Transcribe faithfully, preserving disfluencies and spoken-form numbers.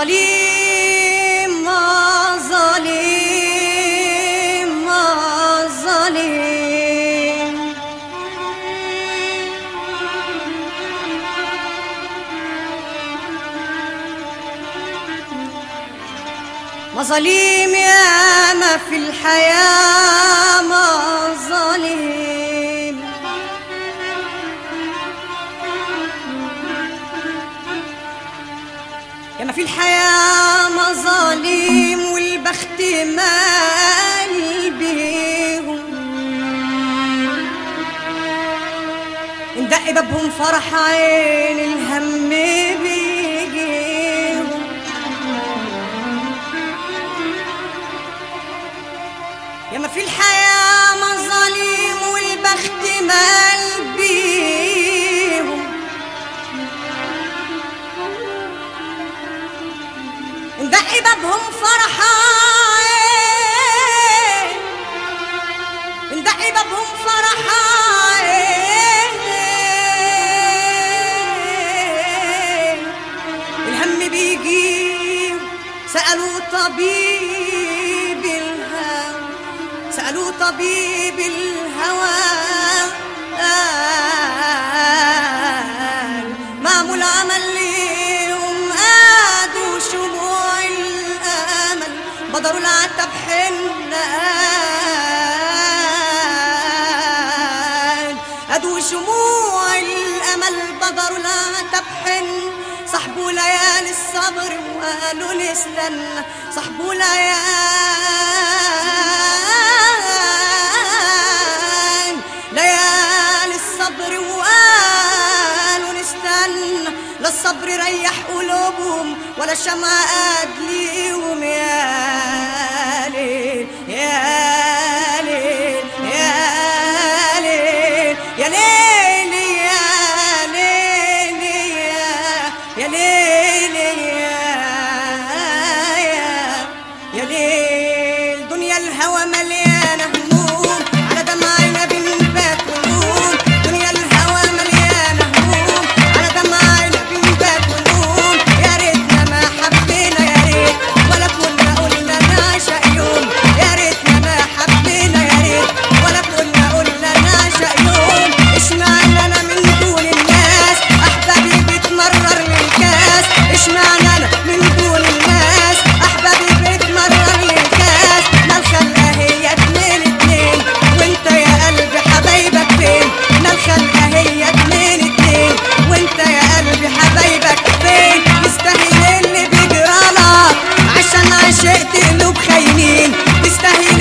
الظليم الظليم الظليم مظالم ياما في الحياة مظالم ياما في الحياة مظالم والبخت مالي بيهم اندق بابهم فرح عين الهم بيجيهم ياما في الحياة مظالم والبخت مال بيهم اندق بابهم فرحة اندق بابهم فرحة الهم بيجي سألوا طبيب الهوى سألوا طبيب الهوى معمول عمل ليهم قادوا شموع بدروا العتب حنان أدوى شموع الأمل بدروا العتب حن صاحبوا ليالي الصبر وقالوا لي استنى صاحبوا ليالي ليالي الصبر وقالوا لي استنى لا الصبر ريح قلوبهم ولا الشمعة أدليهم يا شئت قلوب خاينين تستاهل